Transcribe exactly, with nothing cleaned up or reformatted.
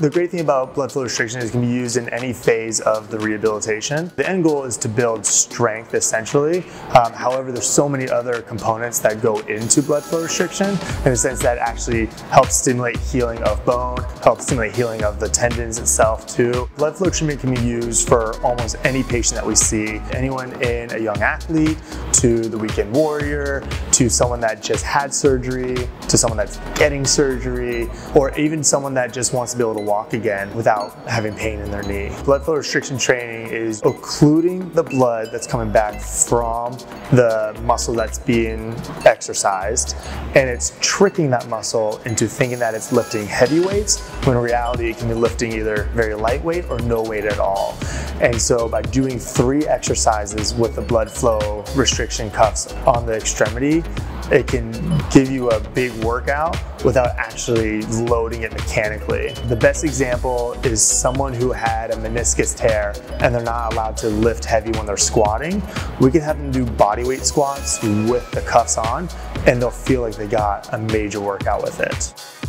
The great thing about blood flow restriction is it can be used in any phase of the rehabilitation. The end goal is to build strength essentially. Um, however, there's so many other components that go into blood flow restriction in the sense that actually helps stimulate healing of bone, helps stimulate healing of the tendons itself too. Blood flow treatment can be used for almost any patient that we see, anyone in a young athlete, to the weekend warrior, to someone that just had surgery, to someone that's getting surgery, or even someone that just wants to be able to walk again without having pain in their knee. Blood flow restriction training is occluding the blood that's coming back from the muscle that's being exercised, and it's tricking that muscle into thinking that it's lifting heavy weights when in reality it can be lifting either very lightweight or no weight at all. And so by doing three exercises with the blood flow restriction cuffs on the extremity, it can give you a big workout without actually loading it mechanically. The best example is someone who had a meniscus tear and they're not allowed to lift heavy when they're squatting. We can have them do bodyweight squats with the cuffs on and they'll feel like they got a major workout with it.